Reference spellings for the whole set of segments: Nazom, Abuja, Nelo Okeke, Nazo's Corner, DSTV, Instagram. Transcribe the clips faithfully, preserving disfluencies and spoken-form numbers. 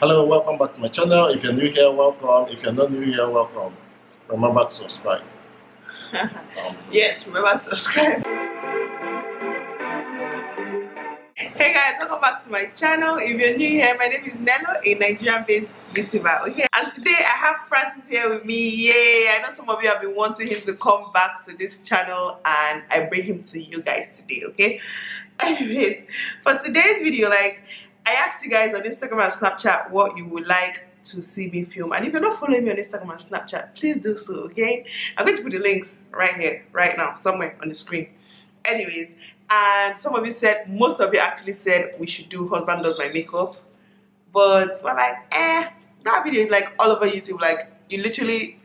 Hello, welcome back to my channel. If you're new here, welcome. If you're not new here, welcome. Remember to subscribe. um, yes, remember to subscribe. Hey guys, welcome back to my channel. If you're new here, my name is Nello, a Nigerian-based YouTuber. Okay, and today I have Francis here with me. Yay! I know some of you have been wanting him to come back to this channel, and I bring him to you guys today. Okay. Anyways, for today's video, like I asked you guys on Instagram and Snapchat what you would like to see me film, and if you're not following me on Instagram and Snapchat, please do so. Okay. I'm going to put the links right here, right now, somewhere on the screen. Anyways. And some of you said, most of you actually said we should do Husband Does My Makeup. But we're like, eh, that video is like all over YouTube. Like, you literally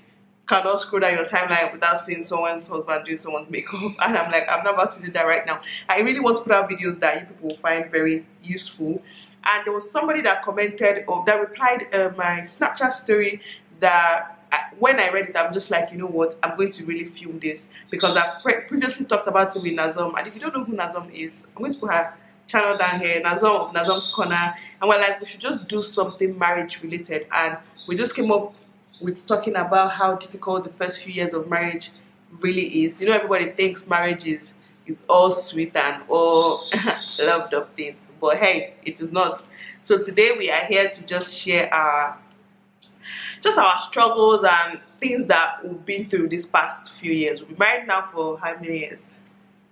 cannot scroll down your timeline without seeing someone's husband doing someone's makeup. And I'm like, I'm not about to do that right now. I really want to put out videos that you people will find very useful. And there was somebody that commented or that replied uh, my Snapchat story that I, when I read it, I'm just like, you know what, I'm going to really film this because I pre previously talked about it with Nazom. And if you don't know who Nazom is, I'm going to put her channel down here, Nazom of Nazo's Corner. And we're like, we should just do something marriage related. And we just came up with talking about how difficult the first few years of marriage really is. You know, everybody thinks marriage is, is all sweet and all loved up things, but hey, it is not. So today we are here to just share our just our struggles and things that we've been through these past few years. We've been married now for how many years?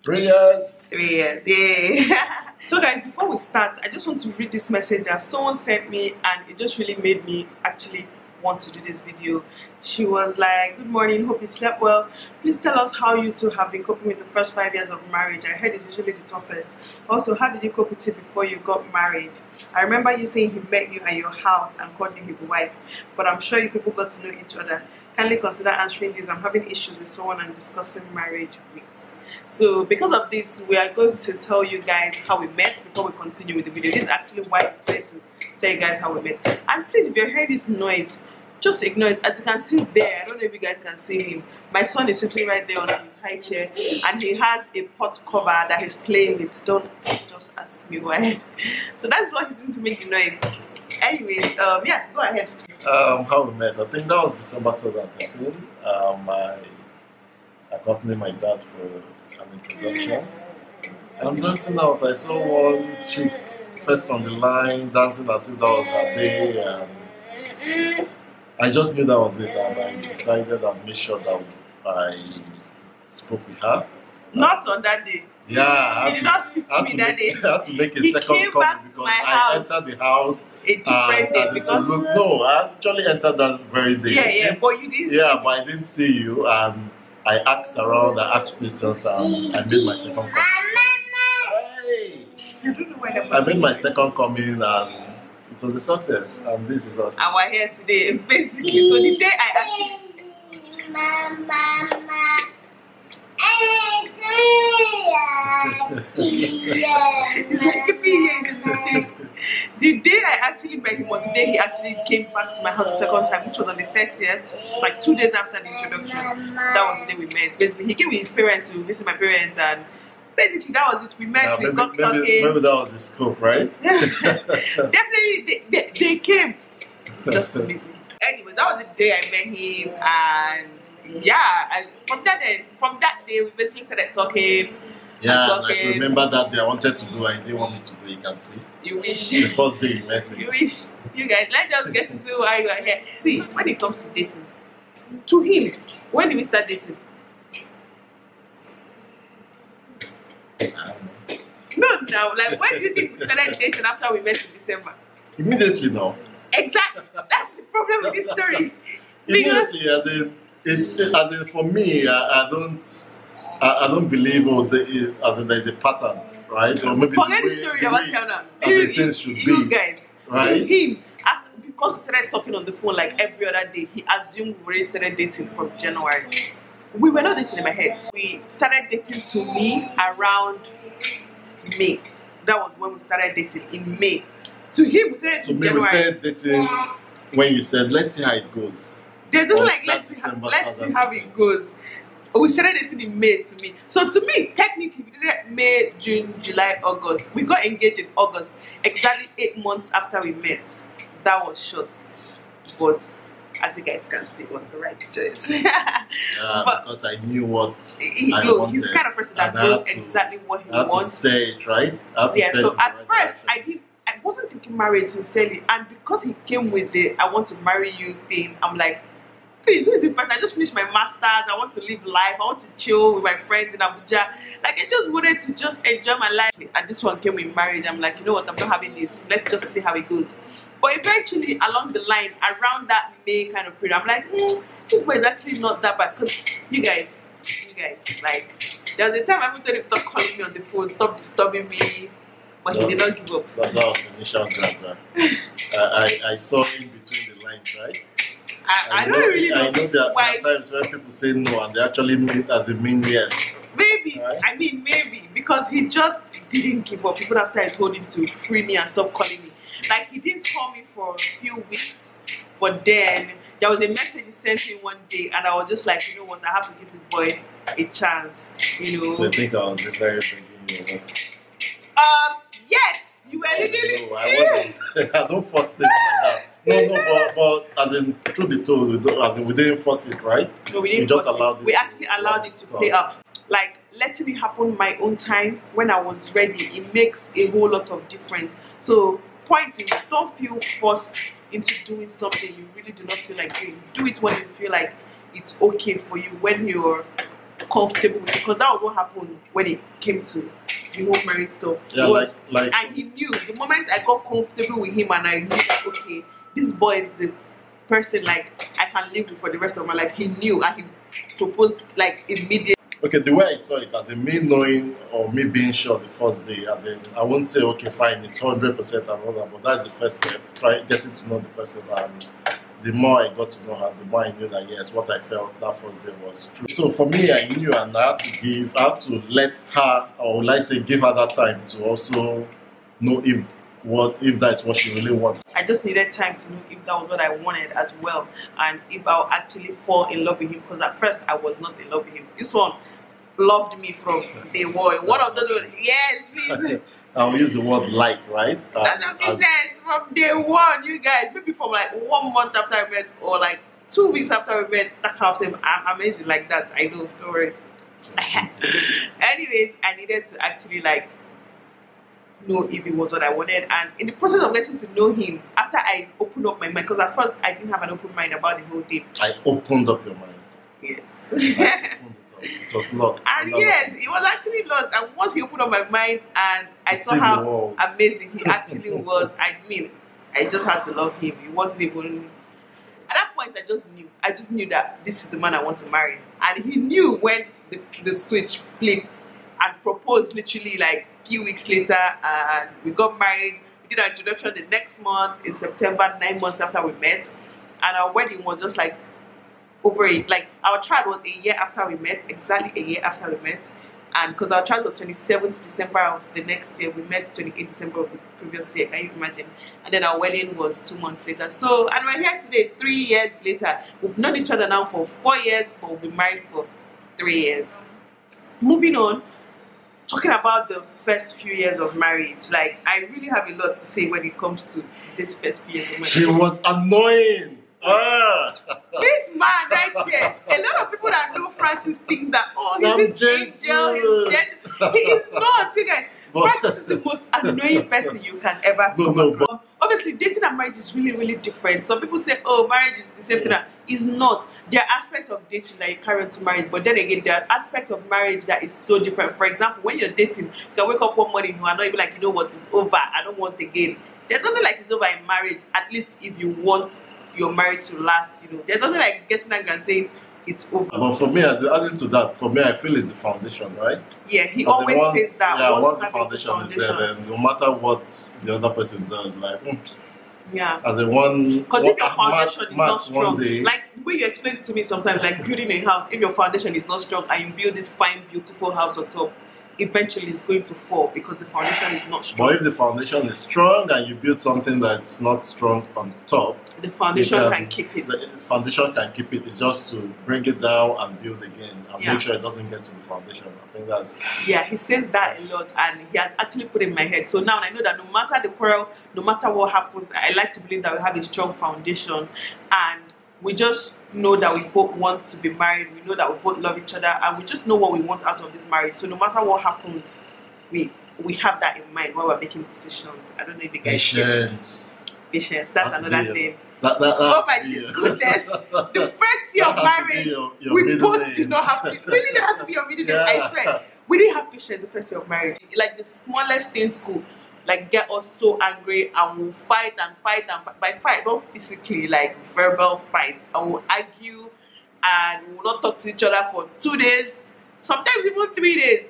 Three years. Three years, yeah. So guys, before we start, I just want to read this message that someone sent me, and it just really made me actually want to do this video. She was like, good morning, hope you slept well. Please tell us how you two have been coping with the first five years of marriage. I heard it's usually the toughest. Also, how did you cope with it before you got married? I remember you saying he met you at your house and called you his wife, but I'm sure you people got to know each other. Kindly consider answering this. I'm having issues with someone I'm discussing marriage with. So because of this, we are going to tell you guys how we met before we continue with the video. This is actually why we decided to tell you guys how we met. And please, if you hear this noise, just ignore it. As you can see there, I don't know if you guys can see him. My son is sitting right there on his high chair, and he has a pot cover that he's playing with. Don't just ask me why. So that's why he's going to make the noise. Anyways, um, yeah, go ahead. Um, how we met? I think that was December twenty thirteen. Um, I accompanied my dad for an introduction. And I'm dancing out. I saw one chick first on the line dancing as if that was her day. And I just knew that was it, and I decided and made sure that I spoke with her. Not on that day. Yeah, he did not speak to me that day. I had to make a he second call because I entered the house a different day. Because look, no, I actually entered that very day. Yeah, yeah, but you didn't. Yeah, see but I didn't see you, and I asked around, I asked questions, and I made my second call. Hey. I made my second coming and. It was a success, and this is us. And we're here today, basically. So the day I actually... the day I actually met him was the day he actually came back to my house the second time, which was on the thirtieth, like two days after the introduction. That was the day we met. Basically, he came with his parents to visit my parents, and basically, that was it. We met, yeah, we maybe, got talking. Maybe, maybe that was the scope, right? Definitely, they, they, they came just to meet me. Anyway, that was the day I met him, and yeah, and from that day, from that day, we basically started talking. Yeah, talking. And I remember that day I wanted to go, and they didn't want me to go. You can see. You wish. The first day you met me. You wish. You guys, let's just get into why you are here. See, when it comes to dating, to him, when did we start dating? No, no, like when do you think we started dating after we met in December? Immediately now. Exactly, that's the problem with this story. Immediately, as in, it, as in for me, I, I don't, I, I don't believe or the, as in there is a pattern, right? Or maybe forget the, the story about Kiana. You, you, you be, guys, right? Him, after, because we started talking on the phone like every other day, he assumed we already started dating from January. We were not dating in my head. We started dating to me around May. That was when we started dating, in May. To him, we started dating in January. We started dating when you said, let's see how it goes. There's just like, let's see, how, let's see how it goes. We started dating in May to me. So to me, technically, we did it May, June, July, August. We got engaged in August, exactly eight months after we met. that was short, but as you guys can see, it was the right choice. Yeah, but because I knew what he, I look, wanted. He's the kind of person that knows to, exactly what he I have wants. To say it right. I have yeah. To say so it at right first, action. I did. I wasn't thinking marriage sincerely, and because he came with the "I want to marry you" thing, I'm like, please, who is it? I just finished my masters. I want to live life. I want to chill with my friends in Abuja. Like, I just wanted to just enjoy my life. And this one came with marriage. I'm like, you know what? I'm not having this. Let's just see how it goes. But eventually, along the line, around that May kind of period, I'm like, mm, this boy is actually not that bad. Because you guys, you guys, like, there was a time I even told him, calling me on the phone, stop disturbing me. But no, he did not give up. That was the initial grab, right? I, I saw in between the lines, right? I, I, I don't know, really know. I know there are times when people say no and they actually mean as they mean yes. Maybe, right? I mean maybe, because he just didn't give up. Even after I told him to free me and stop calling me. Like, he didn't call me for a few weeks, but then there was a message he sent me one day and I was just like, you know what, I have to give this boy a chance, you know. So I think I was very forgiving. Um, yes, you were literally. No, I wasn't. I don't force things like that. No, no, but, but as in, truth be told, we, don't, as in, we didn't force it, right? No, we didn't we just force allowed it. it. We actually allowed it to play out. Like, letting it happen my own time, when I was ready, it makes a whole lot of difference. So, point is, don't feel forced into doing something you really do not feel like doing. Do it when you feel like it's okay for you, when you're comfortable with it. Because that was what happened when it came to the whole marriage stuff. Yeah, was, like, like... And he knew. The moment I got comfortable with him and I knew, okay, this boy is the person, like, I can live with for the rest of my life. He knew, and he proposed, like, immediately. Okay, the way I saw it, as in me knowing or me being sure the first day, as in, I won't say, okay, fine, it's one hundred percent and all that, but that's the first step, try getting to know the person. And the more I got to know her, the more I knew that, yes, what I felt that first day was true. So for me, I knew, and I had to give, I had to let her, or let's say, give her that time to also know if What if that's what she really wants. I just needed time to know if that was what I wanted as well, and if I'll actually fall in love with him, because at first I was not in love with him. This one loved me from day one. One of those, yes, please. I'll use the word like, right? Uh, that's what he says from day one, you guys. Maybe from like one month after I met, or like two weeks after I met, that kind of thing. I'm amazing like that. I know, don't worry. Anyways, I needed to actually like know if it was what I wanted, and in the process of getting to know him, after I opened up my mind, because at first I didn't have an open mind about the whole thing. I opened up your mind. Yes. I opened it up. It was locked. And Another yes, one. It was actually locked. And once he opened up my mind, and I you saw how amazing he actually was. I mean, I just had to love him. He wasn't even. At that point, I just knew. I just knew that this is the man I want to marry, and he knew when the the switch flipped and proposed literally like few weeks later, and we got married. We did our introduction the next month in September, nine months after we met, and our wedding was just like over it. Like, our child was a year after we met, exactly a year after we met, and because our child was twenty-seventh December of the next year, we met twenty-eighth December of the previous year. Can you imagine? And then our wedding was two months later. So, and we're here today, three years later. We've known each other now for four years, but we've been married for three years. Moving on. Talking about the first few years of marriage, like, I really have a lot to say when it comes to this first few years of marriage. She was annoying. Ah. This man right here, a lot of people that know Francis think that, oh, he's this angel, he's gentle. He is not, you guys. Francis is the most annoying person you can ever no, come no, across. Obviously, dating and marriage is really, really different. Some people say, oh, marriage is the same thing. It's not. There are aspects of dating that you carry into marriage, but then again, there are aspects of marriage that is so different. For example, when you're dating, you can wake up one morning, you are not even like, you know what, it's over, I don't want again. There's nothing like it's over in marriage, at least if you want your marriage to last, you know. There's nothing like getting angry and saying, it's over. But for me, as adding to that, for me, I feel it's the foundation, right? Yeah, he always once, says that. Yeah, once, once the foundation, foundation is there, then no matter what the other person does, like, mm. yeah. As a one, because if your foundation match, is not strong, day, like the way you explain it to me sometimes, like building a house, if your foundation is not strong and you build this fine, beautiful house on top, eventually is going to fall because the foundation is not strong. But if the foundation is strong and you build something that's not strong on top, the foundation can, can keep it. The foundation can keep it. It's just to bring it down and build again and yeah. make sure it doesn't get to the foundation. I think that's... Yeah, he says that a lot and he has actually put it in my head. So now I know that no matter the quarrel, no matter what happens, I like to believe that we have a strong foundation and we just know that we both want to be married, we know that we both love each other, and we just know what we want out of this marriage. So no matter what happens, we we have that in mind while we're making decisions. I don't know if you guys patience. Patience, that's, that's another thing. That, that, oh my real. goodness. The first year of marriage, your, your we both name. did not have to really didn't have to be your middle name, yeah. I swear. We didn't have patience the first year of marriage. Like the smallest things could like get us so angry and we'll fight and fight and fight. By fight, not physically, like verbal fights. And we'll argue and we'll not talk to each other for two days, sometimes even three days.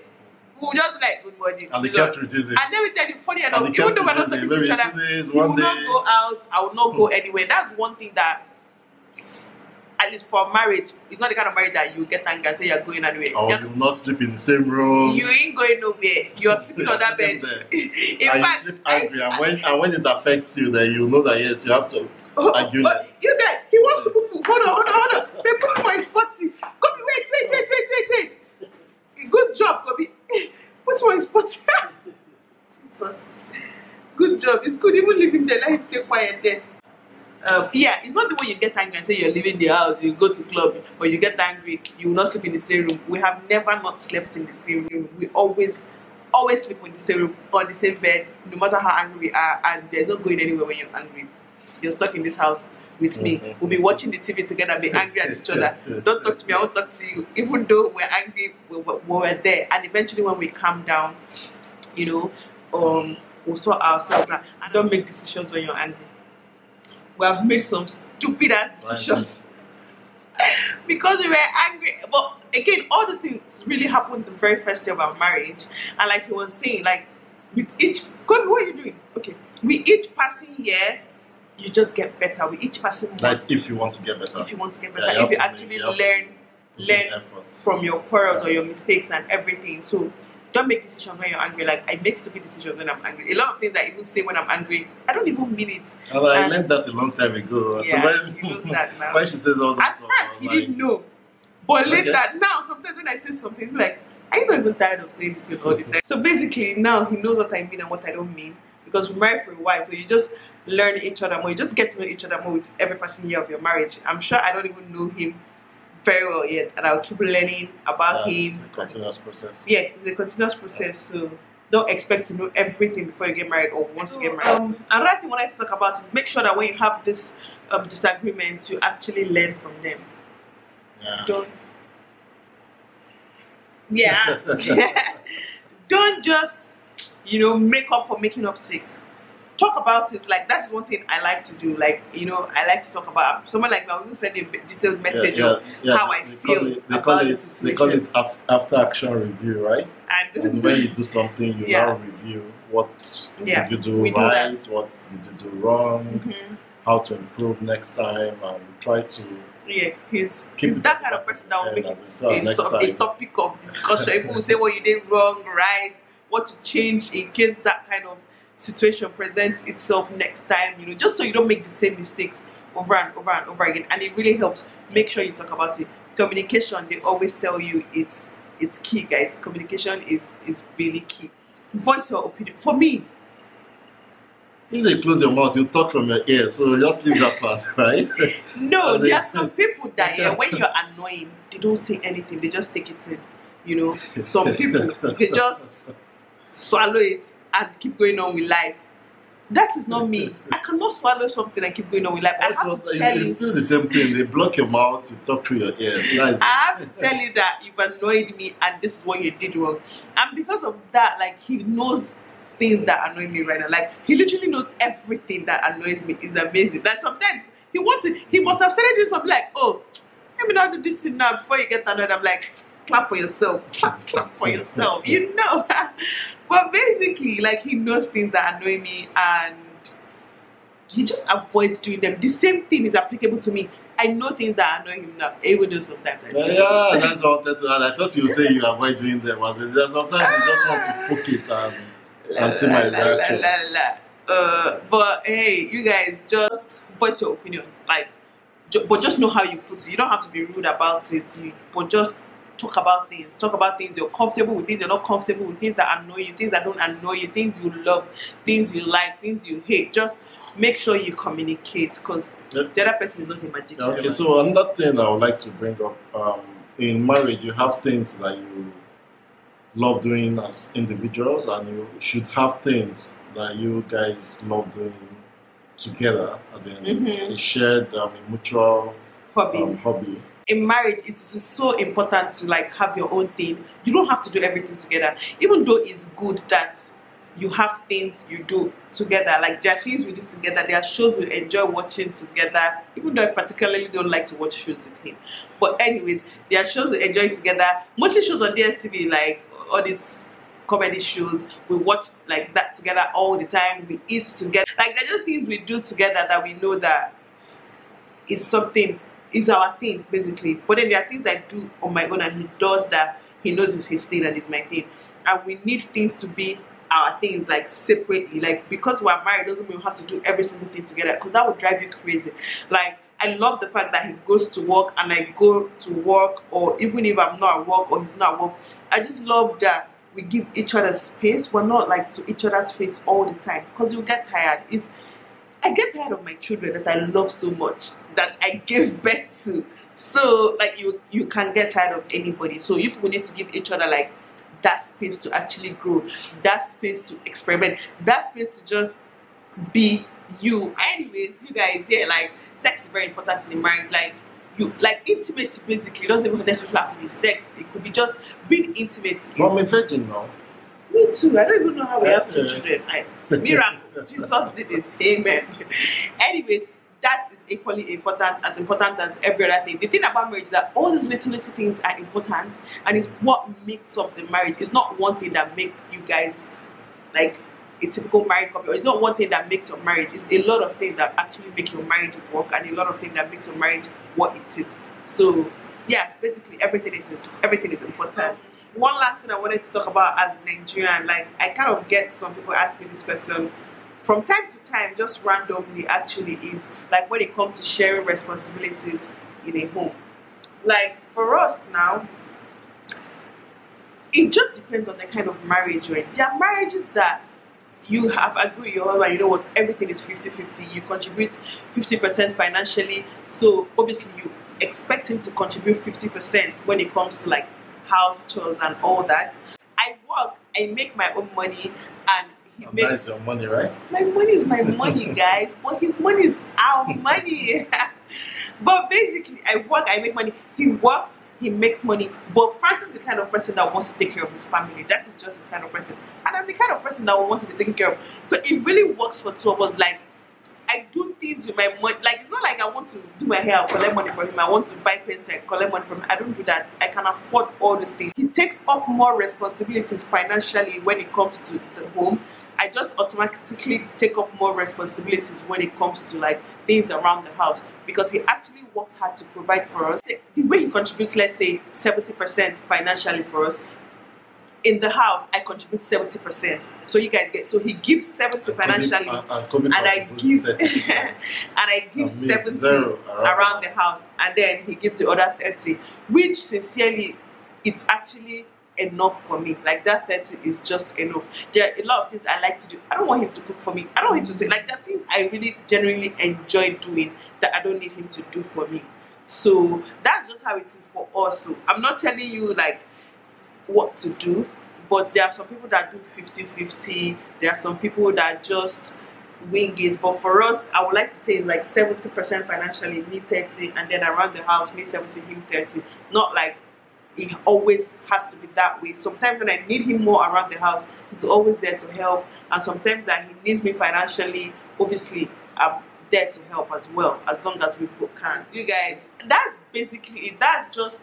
We'll just like, good morning. And they kept reducing. And then we tell you, funny enough, even though we're not talking to each other, days, we will day. not go out, I will not hmm. go anywhere. That's one thing that, at least for marriage, it's not the kind of marriage that you get angry and say you're going anywhere. Or you're, you'll not sleep in the same room. You ain't going nowhere. You're sleeping on that bench. In and fact, you sleep angry, I, and, when, and when it affects you, then you know that yes, you have to oh, argue. But that. You guys, he wants to poo poo. Hold on, hold on, hold on. They put him on his potty. Gobi, wait, wait, wait, wait, wait, wait. Good job, Gobi. Put him on his potty. Jesus. Good job. It's good. Even leave him there. Let him stay quiet there. Um, yeah, it's not the way you get angry and say you're leaving the house, you go to club, or you get angry, you will not sleep in the same room. We have never not slept in the same room. We always, always sleep in the same room, on the same bed, no matter how angry we are, and there's not going anywhere when you're angry. You're stuck in this house with me. We'll be watching the T V together, be angry at each other. Don't talk to me, I won't talk to you. Even though we're angry, we were, we were there. And eventually when we calm down, you know, um, we'll sort ourselves out. And don't make decisions when you're angry. We have made some stupid ass decisions because we were angry. But again, all these things really happened the very first day of our marriage. And like he was saying, like with each, God, what are you doing? Okay, with each passing year, you just get better. With each passing year, that's if you want to get better. If you want to get better, yeah, you if you actually make, you learn, learn from your quarrels yeah. or your mistakes and everything. So don't make decisions when you're angry. Like I make stupid decisions when I'm angry. A lot of things I even say when I'm angry, I don't even mean it. Well, I learned that a long time ago. Yeah, so when, you know that now. When she says all that, at stuff, first you like, didn't know, but later okay. now sometimes when I say something like, I'm not even tired of saying this thing all the time. So basically now he knows what I mean and what I don't mean because we're married for a while. So you just learn each other more. You just get to know each other more with every passing year of your marriage. I'm sure I don't even know him very well yet, and I'll keep learning about yeah, him. It's a continuous process. Yeah, it's a continuous process. Yeah. So don't expect to know everything before you get married or once so, you get married. Um, another thing I wanted to talk about is make sure that when you have this um, disagreement, you actually learn from them. Yeah. Don't. Yeah. Don't just, you know, make up for making up sick. Talk about it. Like that's one thing I like to do. Like you know, I like to talk about. Someone like me, I will send a detailed message yeah, yeah, yeah. of how I they feel it, they about call it, the situation. They call it after action review, right? And, and when you do something, you yeah. now review what yeah, did you do right, do what did you do wrong, mm-hmm. how to improve next time, and try to. Yeah, he's, he's that kind of person that will make it a, so, a topic of discussion. People will say what you did wrong, right? What to change in case that kind of situation presents itself next time, you know, just so you don't make the same mistakes over and over and over again. And it really helps. Make sure you talk about it. Communication, they always tell you it's it's key, guys. Communication is is really key. Voice your opinion. For me, if they close your mouth, you talk from your ear, so just leave that part, right? No, there are some people that yeah, when you're annoying, they don't say anything, they just take it in, you know. Some people, they just swallow it and keep going on with life. That is not me. I cannot swallow something and keep going on with life. I have to tell it's, it's still the same thing. They block your mouth to talk through your ears. Nice. I have to tell you that you've annoyed me and this is what you did wrong. And because of that, like he knows things that annoy me right now. Like he literally knows everything that annoys me. It's amazing. Like sometimes he wants to, he must have started doing something like, oh, let me not do this thing now before you get annoyed. I'm like, clap for yourself, clap, clap for yourself, you know. But basically, like, he knows things that annoy me and he just avoids doing them. The same thing is applicable to me. I know things that annoy him now. He would do sometimes. Yeah, yeah, that's what I wanted to add. I thought you would say you avoid doing them. As if there's sometimes ah, you just want to poke it and, la, and see my la, reaction. La, la, la. Uh, but hey, you guys, just voice your opinion. Like, ju but just know how you put it. You don't have to be rude about it. You, but just talk about things. Talk about things you're comfortable with, things you're not comfortable with, things that annoy you, things that don't annoy you, things you love, things you like, things you hate. Just make sure you communicate, because yep. the other person is not imagining. Okay, so another thing I would like to bring up, um, in marriage, you have things that you love doing as individuals, and you should have things that you guys love doing together, as in mm-hmm. a shared, um, a mutual hobby. Um, hobby. In marriage, it's so important to like have your own thing. You don't have to do everything together, even though it's good that you have things you do together. Like, there are things we do together, there are shows we enjoy watching together, even though I particularly don't like to watch shows with him. But anyways, there are shows we enjoy together, mostly shows on D S T V, like all these comedy shows. We watch like that together all the time, we eat together. Like, there are just things we do together that we know that it's something, it's our thing basically. But then there are things I do on my own and he does that, he knows it's his thing and it's my thing. And we need things to be our things, like separately. Like, because we're married doesn't mean we have to do every single thing together, because that would drive you crazy. Like, I love the fact that he goes to work and I go to work, or even if I'm not at work or he's not at work, I just love that we give each other space. We're not like to each other's face all the time, because you get tired. It's I get tired of my children that I love so much, that I gave birth to. So like, you you can get tired of anybody. So you people need to give each other like that space to actually grow, that space to experiment, that space to just be you. Anyways, you guys, yeah, like, sex is very important in the marriage. Like, you, like, intimacy basically. It doesn't even necessarily have to be sex. It could be just being intimate. Mom is virgin now. Me too. I don't even know how we have two children. I, miracle. Jesus did it. Amen. Anyways, that is equally important, as important as every other thing. The thing about marriage is that all these little, little things are important, and it's what makes up the marriage. It's not one thing that makes you guys like a typical married couple. It's not one thing that makes your marriage. It's a lot of things that actually make your marriage work, and a lot of things that makes your marriage what it is. So yeah, basically everything is, everything is important. One last thing I wanted to talk about as a Nigerian, like, I kind of get some people ask me this question from time to time, just randomly actually, is like when it comes to sharing responsibilities in a home. Like, for us now, it just depends on the kind of marriage you're in. There are marriages that you have agreed with your husband, you know what, everything is fifty fifty, you contribute fifty percent financially, so obviously you expect him to contribute fifty percent when it comes to like house chores and all that. I work, I make my own money, and he makes... That's your money, right? My money is my money, guys. But his money is our money. But basically, I work, I make money. He works, he makes money. But Francis is the kind of person that wants to take care of his family. That is just his kind of person. And I'm the kind of person that wants to be taken care of. So it really works for two of us. Like, I do things with my money. Like, it's not like I want to do my hair, collect money from him. I want to buy pens and collect money from him. I don't do that. I can afford all these things. He takes up more responsibilities financially when it comes to the home. I just automatically take up more responsibilities when it comes to like things around the house, because he actually works hard to provide for us. The way he contributes, let's say seventy percent financially for us, in the house I contribute seventy percent. So you guys get, so he gives seventy financially, and I give and I give seventy around the house, and then he gives the other thirty, which sincerely it's actually enough for me. Like, that thirty is just enough. There are a lot of things I like to do. I don't want him to cook for me. I don't want him to say, like, there are things I really genuinely enjoy doing that I don't need him to do for me. So that's just how it is for us. So I'm not telling you like what to do, but there are some people that do fifty fifty, there are some people that just wing it. But for us, I would like to say like seventy percent financially, me thirty, and then around the house, me seventy, him thirty. Not like it always has to be that way. Sometimes when I need him more around the house, he's always there to help, and sometimes that he needs me financially, obviously I'm there to help as well, as long as we both can. You guys, that's basically it. That's just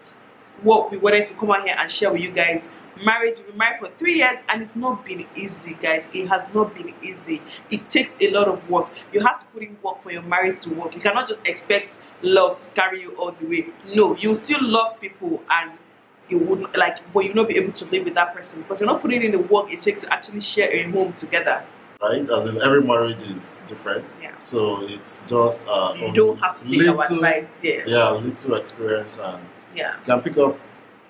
what we wanted to come out here and share with you guys. Marriage, we married for three years and it's not been easy, guys. It has not been easy. It takes a lot of work. You have to put in work for your marriage to work. You cannot just expect love to carry you all the way. No, you still love people, and you wouldn't like, but you'll not be able to live with that person because you're not putting in the work it takes to actually share a home together. Right? As in, every marriage is different. Yeah. So it's just uh, you don't have to take our advice. Yeah. Yeah, little experience, and yeah, you can pick up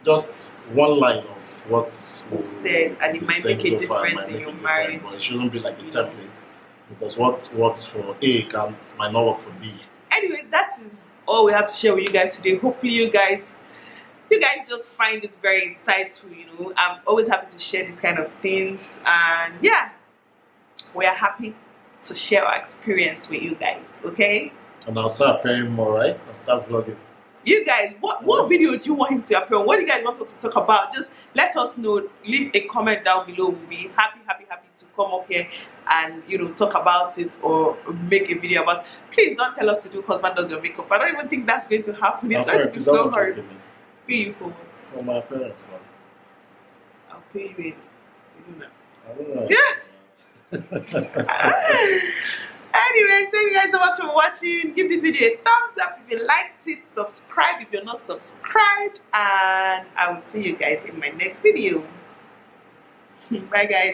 just one line of what we've said, and it might make a difference in your marriage. But it shouldn't be like a template, because what works for A can might not work for B. Anyway, that is all we have to share with you guys today. Hopefully, you guys, you guys just find this very insightful. You know, I'm always happy to share these kind of things, and yeah, we are happy to share our experience with you guys. Okay. And I'll start appearing more, right? I'll start vlogging. You guys, what what video do you want him to appear on? What do you guys want us to talk about? Just let us know. Leave a comment down below. We'll be happy, happy, happy to come up here and, you know, talk about it or make a video about it. Please don't tell us to do husband does your makeup. I don't even think that's going to happen. It's going to be so hard. Pay you for what? For my parents now. I'll pay you in. You don't know. I don't know. Yeah. Anyway, thank you guys so much for watching. Give this video a thumbs up if you liked it. Subscribe if you're not subscribed. And I will see you guys in my next video. Bye guys.